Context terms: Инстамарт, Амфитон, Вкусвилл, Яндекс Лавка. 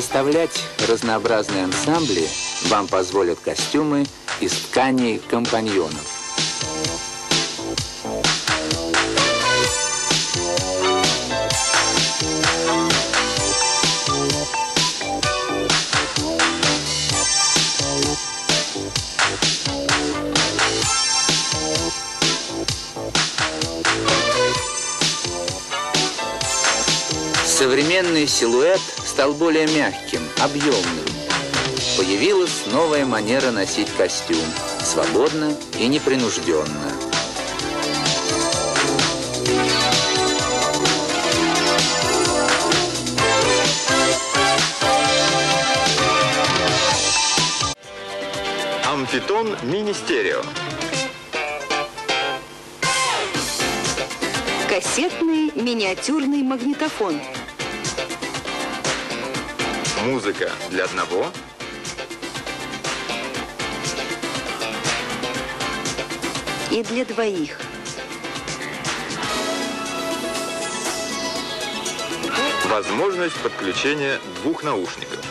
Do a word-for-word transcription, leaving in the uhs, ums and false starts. Составлять разнообразные ансамбли вам позволят костюмы из тканей компаньонов. Современный силуэт стал более мягким, объемным. Появилась новая манера носить костюм, свободно и непринужденно. Амфитон мини-стерео. Кассетный миниатюрный магнитофон. Музыка для одного и для двоих. Возможность подключения двух наушников.